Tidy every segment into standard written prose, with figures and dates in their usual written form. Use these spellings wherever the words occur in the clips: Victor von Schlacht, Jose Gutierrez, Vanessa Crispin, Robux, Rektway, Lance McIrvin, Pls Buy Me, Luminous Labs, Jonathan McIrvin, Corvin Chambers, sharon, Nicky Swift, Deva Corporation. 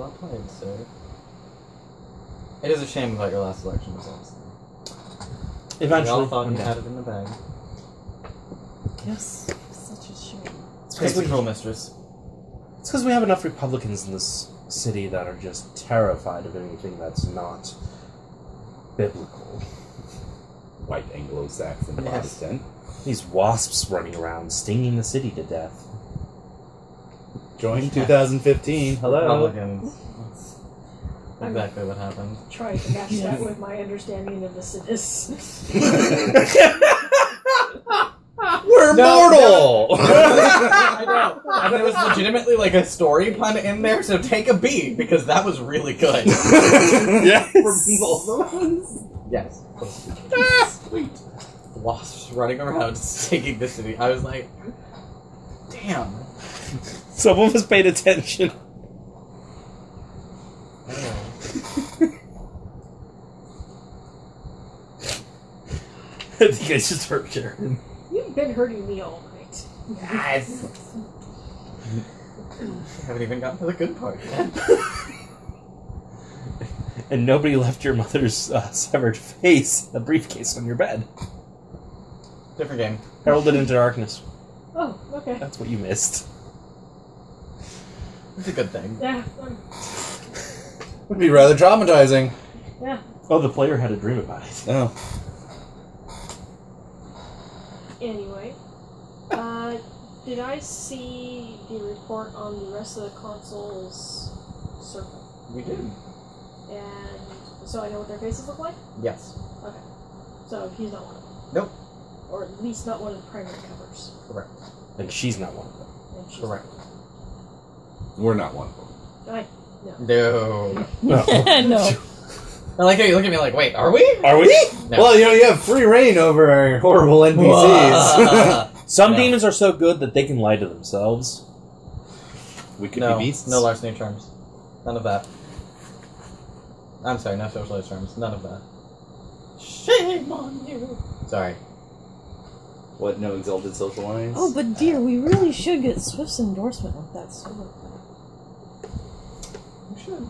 Well played, sir. It is a shame about your last election results. Eventually. We all thought you had it in the bag. Yes. Such a shame. It's a control mistress. It's because we have enough Republicans in this city that are just terrified of anything that's not biblical. White Anglo-Saxon Protestant. These wasps running around, stinging the city to death. Join 2015. Hello. Republicans. That's exactly what happened. Trying to match that with my understanding of the citizens. We're mortal! No. I know. And there was legitimately like a story pun in there, so take a beat, because that was really good. Yes. Yes. Sweet. Wasps running around, taking the city. I was like, damn. Someone was paying attention. I think I just hurt Sharon. You've been hurting me all night. Yes. I haven't even gotten to the good part yet. And nobody left your mother's severed face in the briefcase on your bed. Different game. Heralded into Darkness. Oh, okay. That's what you missed. It's a good thing. Yeah. Would be rather traumatizing. Yeah. Oh, the player had a dream about it. Oh. Anyway, did I see the report on the rest of the console's circle? We did. And so I know what their faces look like? Yes. Okay. So he's not one of them? Nope. Or at least not one of the primary covers. Correct. And she's not one of them. And she's correct. We're not one of them. No. No. No. I like how you look at me like, wait, are we? Are we? No. Well, you know, you have free reign over our horrible NPCs. Some demons are so good that they can lie to themselves. We could be beasts. No larceny charms. None of that. I'm sorry, no socialized charms. None of that. Shame on you. Sorry. What, no exalted social lines? Oh, but dear, we really should get Swift's endorsement with that sword. We should.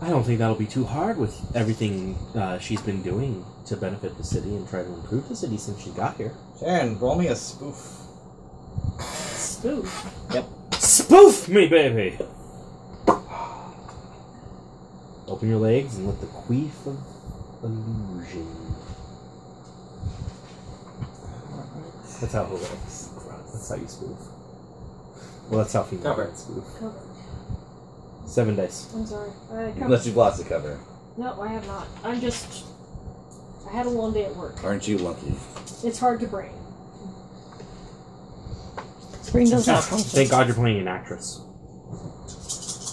I don't think that'll be too hard with everything she's been doing to benefit the city and try to improve the city since she got here. Sharon, roll me a spoof. Spoof? Yep. Spoof me, baby! Open your legs and let the queef of illusion. That's how it works. That's how you spoof. Well, that's how female spoof. Cover. 7 dice. I'm sorry. Unless you've lost the cover. No, I have not. I'm just... I had a long day at work. Aren't you lucky? It's hard to bring. Bring those out. Thank God you're playing an actress.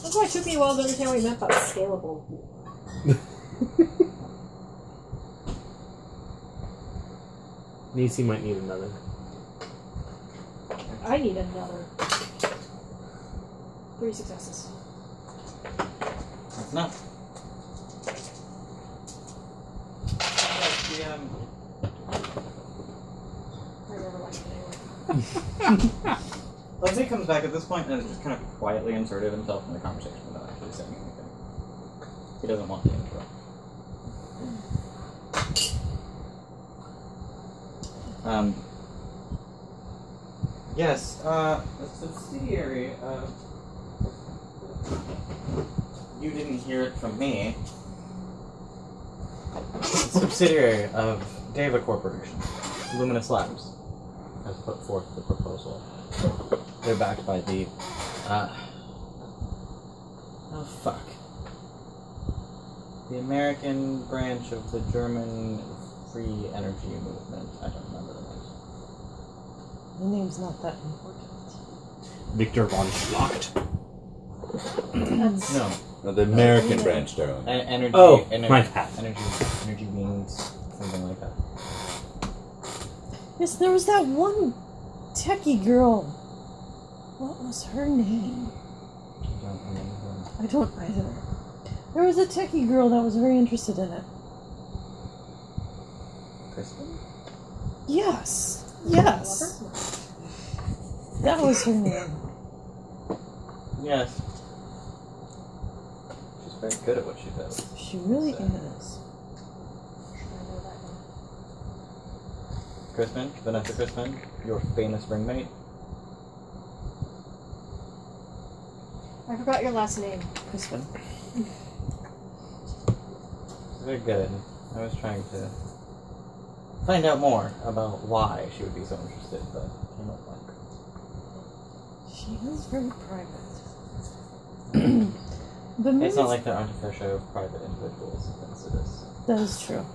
That's why it took me a while to understand what you meant by scalable. Niecy might need another. I need another. 3 successes. That's enough. I never liked it anyway. Lindsay comes back at this point and just kind of quietly inserted himself in the conversation without actually saying anything. He doesn't want to interrupt. Yes, a subsidiary of... You didn't hear it from me. Subsidiary of Deva Corporation, Luminous Labs, has put forth the proposal. They're backed by the. The American branch of the German free energy movement. I don't remember the name. The name's not that important. Victor von Schlacht. No. No, the American branch, darling. Energy. Oh, my path. Energy means something like that. Yes, there was that one techie girl. What was her name? I don't remember. I don't either. There was a techie girl that was very interested in it. Crispin? Yes. Yes. That was her name. Yes. Very good at what she does. She really is. Crispin, Vanessa Crispin, your famous roommate. I forgot your last name. Crispin. Very good. I was trying to find out more about why she would be so interested, but came up blank. She is very private. It's not like there aren't a fair share of private individuals in cities. That is true.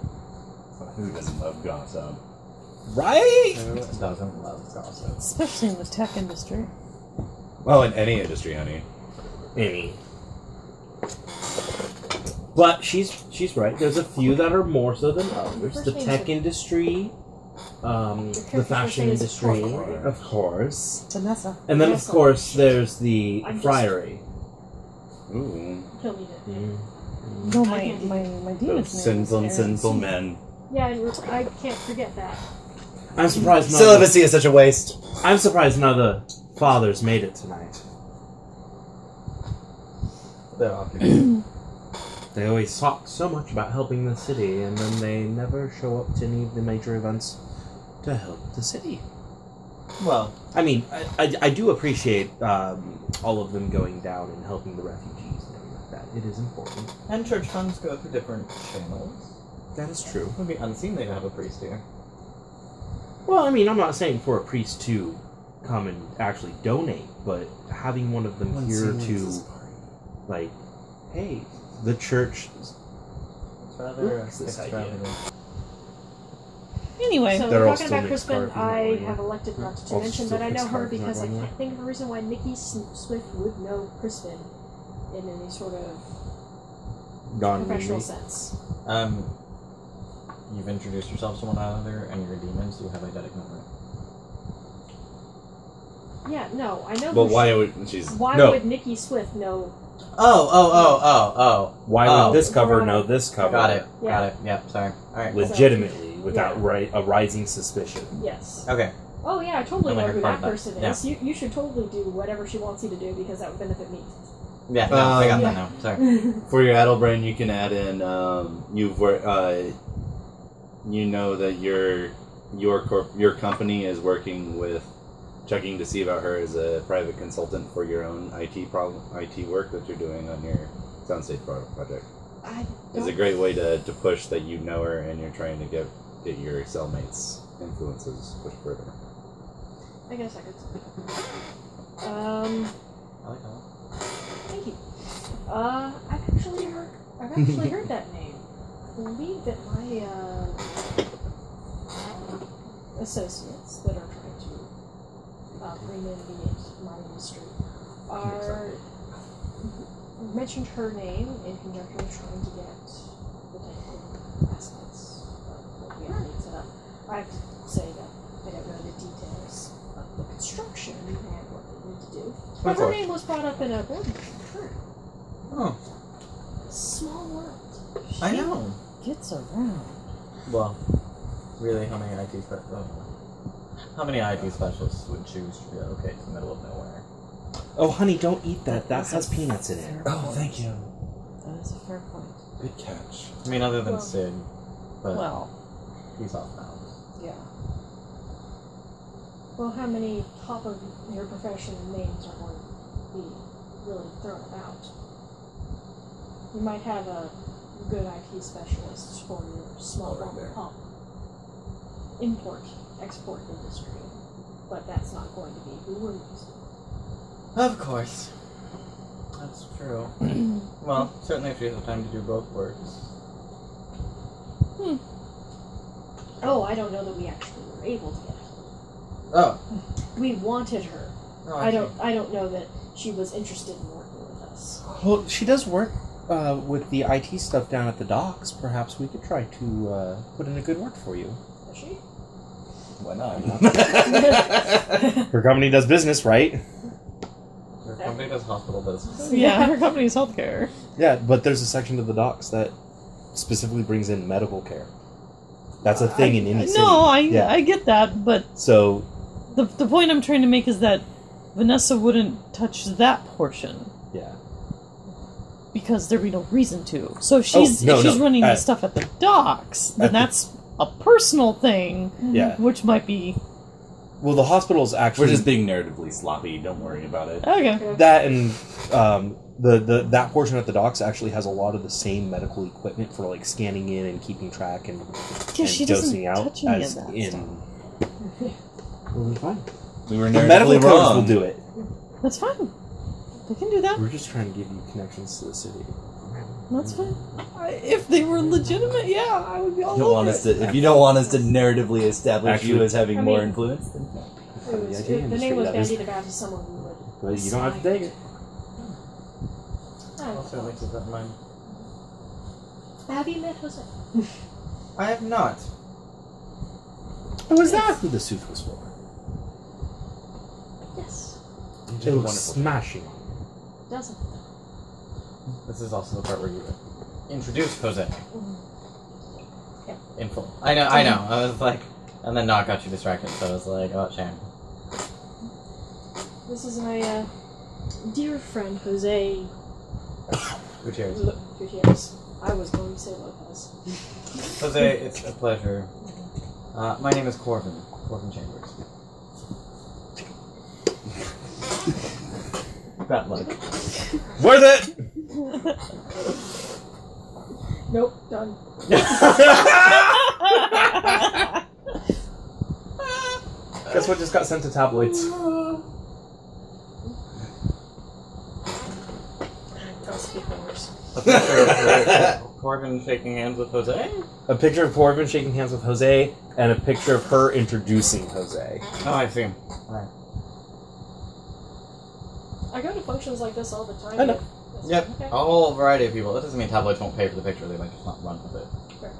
But who doesn't love gossip? Right? Who doesn't love gossip? Especially in the tech industry. Well, in any industry, honey. Any. But she's right. There's a few that are more so than others. The tech industry, the fashion industry, of course. Vanessa. And then, of course, there's the friary. Ooh. Kill me dead. No, my demon's sinful men. Yeah, I can't forget that. I'm surprised none. Celibacy is such a waste. I'm surprised none of the fathers made it tonight. They're occupied. They always talk so much about helping the city, and then they never show up to any of the major events to help the city. Well, I mean, I do appreciate all of them going down and helping the refugees and everything like that. It is important. And church funds go through different channels. That is true. It would be unseemly to have a priest here. Well, I mean, I'm not saying for a priest to come and actually donate, but having one of them here to, like, hey, the church. It's rather extravagant. Anyway, so we're talking about Crispin. I have elected not to mention that I know her because I can't think of a reason why Nicky Swift would know Crispin in any sort of professional sense. You've introduced yourselves to one another and your demons. Do you have eidetic memory? Yeah, no, I know. But why would Nicky Swift know? Oh. Why would this cover know this cover? Got it. Yep, sorry. All right. Legitimately. Without a rising suspicion. Yes. Okay. Oh yeah, I totally know who that person is. Yeah. You should totally do whatever she wants you to do because that would benefit me. Yeah, no, I got that now. Sorry. For your addle brain, you can add in you know that your company is working with checking to see about her as a private consultant for your own IT work that you're doing on your soundstage project. It's a great way to push that you know her and you're trying to get your cellmates' influences pushed further. I guess I could. I like that. Thank you. I've actually heard that name. I believe that my associates that are trying to bring in my industry are mentioned her name in conjunction with trying to get the technical aspects. I have to say that I don't know the details of the construction and what they need to do. But her name was brought up in a board meeting. Oh. Small world. She gets around. Well, really, how many IT specialists would choose to relocate to the middle of nowhere? Oh, honey, don't eat that. That has peanuts in it. Oh, thank you. That is a fair point. Good catch. I mean, other than Sid, but he's off now. Yeah. Well, how many top of your profession names are going to be really thrown about? You might have a good IT specialist for your small pump import, export industry, but that's not going to be who we're using. Of course. That's true. Well, certainly if you have time to do both works. Oh, I don't know that we actually were able to get her. Oh. We wanted her. Oh, I don't know that she was interested in working with us. Well, she does work with the IT stuff down at the docks. Perhaps we could try to put in a good word for you. Does she? Why not? Her company does business, right? Her company does hospital business. Yeah, her company is healthcare. Yeah, but there's a section of the docks that specifically brings in medical care. That's a thing in any city. No, I get that, but so the point I'm trying to make is that Vanessa wouldn't touch that portion. Yeah. because there'd be no reason to. So if she's, running the stuff at the docks, then that's a personal thing, which might be... Well, the hospital's actually... We're just being narratively sloppy. Don't worry about it. Okay. That and that portion at the docks actually has a lot of the same medical equipment for like scanning in and keeping track and, she dosing out touch any as of that in. Okay. We'll be fine. We were narratively medical codes will do it. That's fine. They can do that. We're just trying to give you connections to the city. That's fine. If they were legitimate, I would be all over it. If you don't want us to narratively establish you as having more influence, then the name was bandied about to someone who would. But you don't have to take it. Also makes it that mine. Have you met Jose? I have not. Who was that? Who the suit was for? Yes. It looks smashing. Doesn't. This is also the part where you introduce Jose. Yeah. In full. I know. I was like, and then Nog got you distracted, so I was like, oh, shame. This is my dear friend Jose Gutierrez. Gutierrez. I was going to say Lopez. Jose, it's a pleasure. My name is Corvin. Corvin Chambers. That luck. Worth it! Nope, done. Guess what just got sent to tabloids? A picture of Corvin shaking hands with Jose? A picture of Corvin shaking hands with Jose, and a picture of her introducing Jose. Oh, I see. Alright. I go to functions like this all the time. I know. Yep, okay. A whole variety of people. That doesn't mean tabloids won't pay for the picture, they might just not run with it. Sure.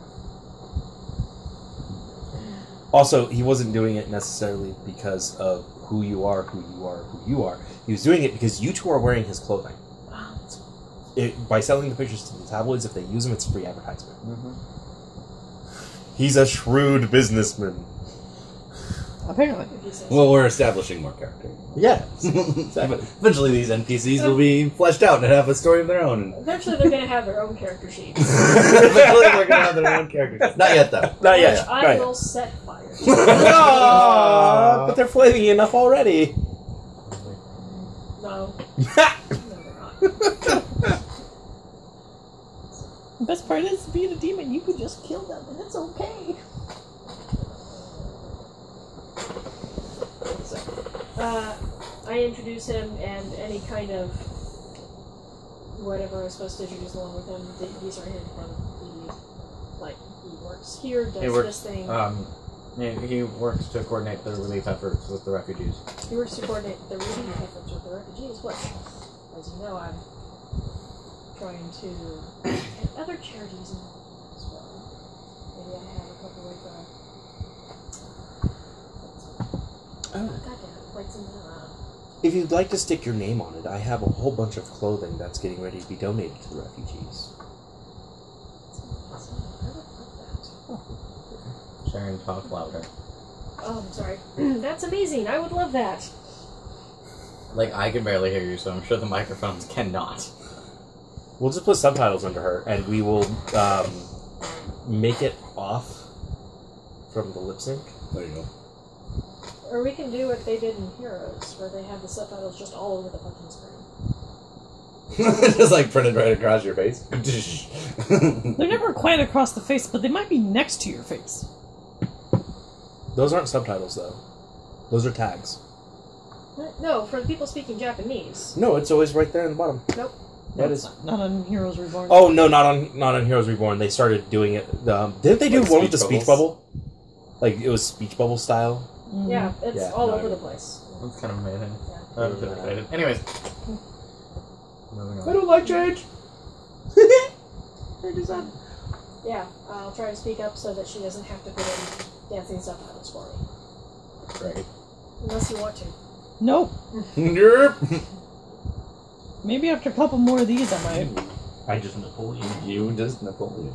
Also, he wasn't doing it necessarily because of who you are. He was doing it because you two are wearing his clothing. Wow. By selling the pictures to the tabloids, if they use them, it's free advertisement. Mm-hmm. He's a shrewd businessman. Apparently. Well, we're establishing more character. Yeah. Exactly. Eventually these NPCs will be fleshed out and have a story of their own. Eventually they're going to have their own character sheets. Not yet, though. Not yet. Which I will set fire. But they're flaming enough already. No. No, they're not. The best part is, being a demon, you could just kill them, and it's okay. I introduce him, and any kind of whatever I was supposed to introduce along with him. These are in front of the, like, he works here, does this thing. He works to coordinate the relief efforts with the refugees. Which, as you know, I'm trying to and other charities involved as well. Maybe I have a couple of if you'd like to stick your name on it, I have a whole bunch of clothing that's getting ready to be donated to the refugees. Sharon, talk louder. Oh, I'm sorry. That's amazing. I would love that. Like, I can barely hear you, so I'm sure the microphones cannot. We'll just put subtitles under her, and we will make it off from the lip sync. There you go. Or we can do what they did in Heroes, where they have the subtitles just all over the fucking screen. Just like printed right across your face. They're never quite across the face, but they might be next to your face. Those aren't subtitles, though. Those are tags. No, for the people speaking Japanese. No, it's always right there in the bottom. Nope. That is not on Heroes Reborn. Oh no, not on Heroes Reborn. They started doing it. Didn't they do like one with the speech bubble? Like it was speech bubble style. Yeah, it's all over the place. That's kind of amazing. Yeah. I'm really excited. Anyways. Moving on. I don't like change! Yeah, I'll try to speak up so that she doesn't have to put in dancing subtitles for me. Great. Unless you want to. Nope. Maybe after a couple more of these I might. I just Napoleon. You just Napoleon.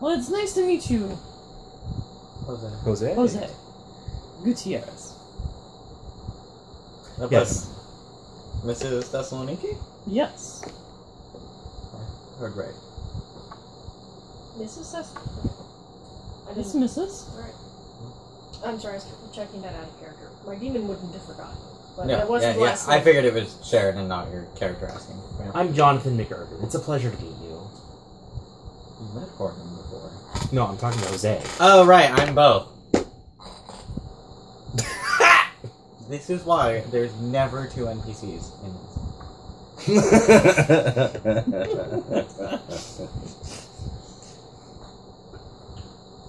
Well, it's nice to meet you. Jose. Gutierrez. Yes. Mrs. Thessaloniki? Yes. I heard right. Mrs. Thessaloniki? It's Mrs. Right. I'm sorry, I was checking that out of character. My demon wouldn't have forgotten. But no, last I figured it was Sharon and not your character asking. Yeah. I'm Jonathan McIrvin. It's a pleasure to meet you. You met Corvin before. No, I'm talking to Jose. Oh, right. I'm both. This is why there's never two NPCs in this.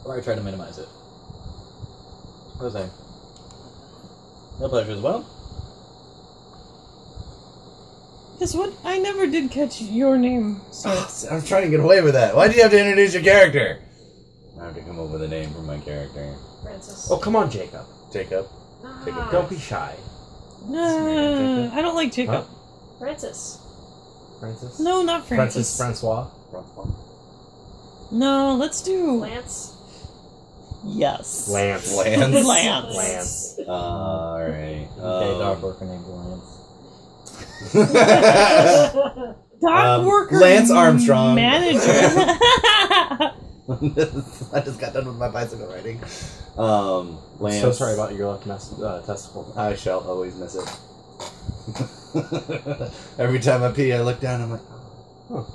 Or I try to minimize it. Jose. No pleasure as well. Guess what? I never did catch your name, so... I'm trying to get away with that. Why do you have to introduce your character? I have to come up with a name for my character. Francis. Oh, come on, Jacob. Jacob. Jacob. Don't be shy. No, I don't like Jacob. Huh? Francis. Francis? No, not Francis. Francis Francois. Francois. No, let's do... Lance. Yes. Lance. Lance. Lance. Lance. Alright. Okay, dog worker named Lance. Dock worker Lance Armstrong manager. I just got done with my bicycle riding. Lance. So sorry about your left testicle. I shall always miss it. Every time I pee, I look down. I'm like, huh.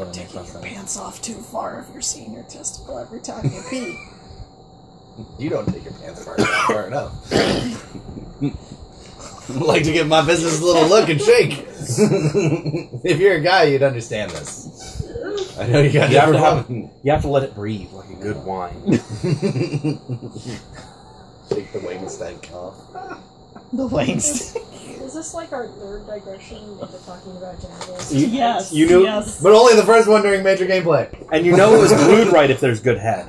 I think you're taking your pants off too far if you're seeing your testicle every time you pee. You don't take your pants far enough. I'd like to give my business a little look and shake. If you're a guy, you'd understand this. I know you got that problem. You have to let it breathe like a good wine. Shake the wing stank off. The wing stank. Is this like our third digression into talking about genitals? Yes. You knew, yes. But only the first one during major gameplay. And you know it was glued right if there's good head.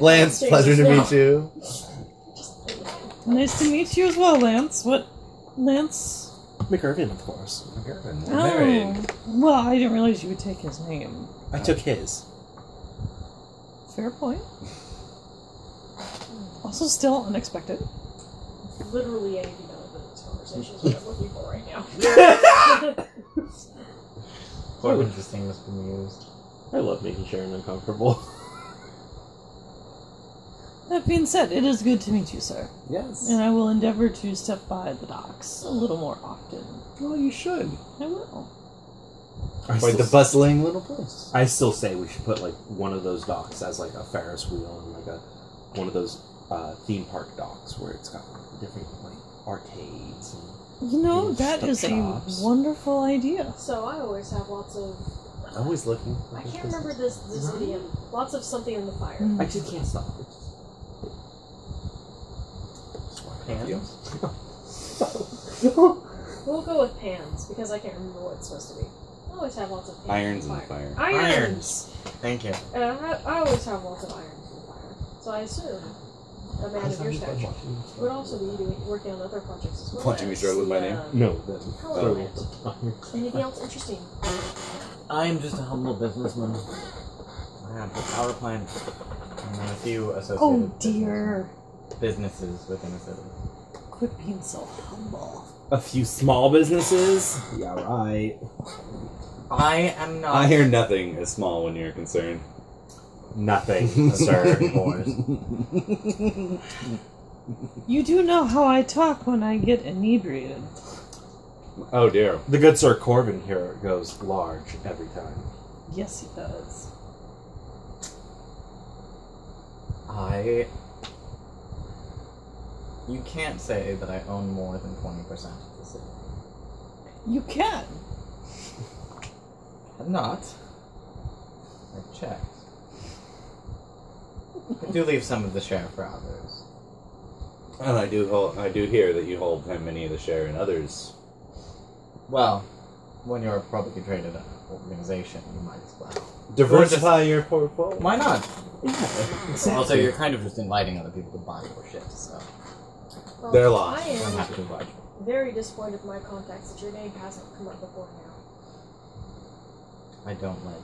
Lance, pleasure to meet you. Nice to meet you as well, Lance. What, Lance? McIrvin, of course. McIrvin. We're married. Well, I didn't realize you would take his name. I took his. Fair point. Also, still unexpected. Literally anything other than this conversation is what I'm looking for right now. What would this thing have been used? I love making Sharon uncomfortable. That being said, it is good to meet you, sir. Yes. And I will endeavor to step by the docks a little more often. Well, you should. I will. Quite the bustling little place. I still say we should put, like, one of those docks as, like, a Ferris wheel and, like, one of those theme park docks where it's got like, different, like, arcades and... You know, that is a wonderful idea. So I always have lots of... I'm always looking. I can't remember this idiom. Lots of something in the fire. Mm. I just can't stop it. Pans? We'll go with pans, because I can't remember what it's supposed to be. I always have lots of pans. Irons in the fire. Irons! Thank you. And I always have lots of irons in the fire. So I assume a man of your stature would also be working on other projects as well. Punching me straight with my name? No. Anything else interesting? I am just a humble businessman. I have a power plant and a few associated businesses within a city. Quit being so humble. A few small businesses? Yeah, right. I am not... I hear nothing is small when you're concerned. Nothing, sir. You do know how I talk when I get inebriated. Oh, dear. The good Sir Corvin here goes large every time. Yes, he does. You can't say that I own more than 20% of the city. You can! I'm not. I checked. I do leave some of the share for others. And I do hear that you hold many of the share in others. Well, when you're a publicly traded organization, you might as well. Diversify your portfolio. Why not? Yeah, exactly. Also, you're kind of just inviting other people to buy your shit, so... Well, they're lost. I am very disappointed with my contacts that your name hasn't come up before now. I don't like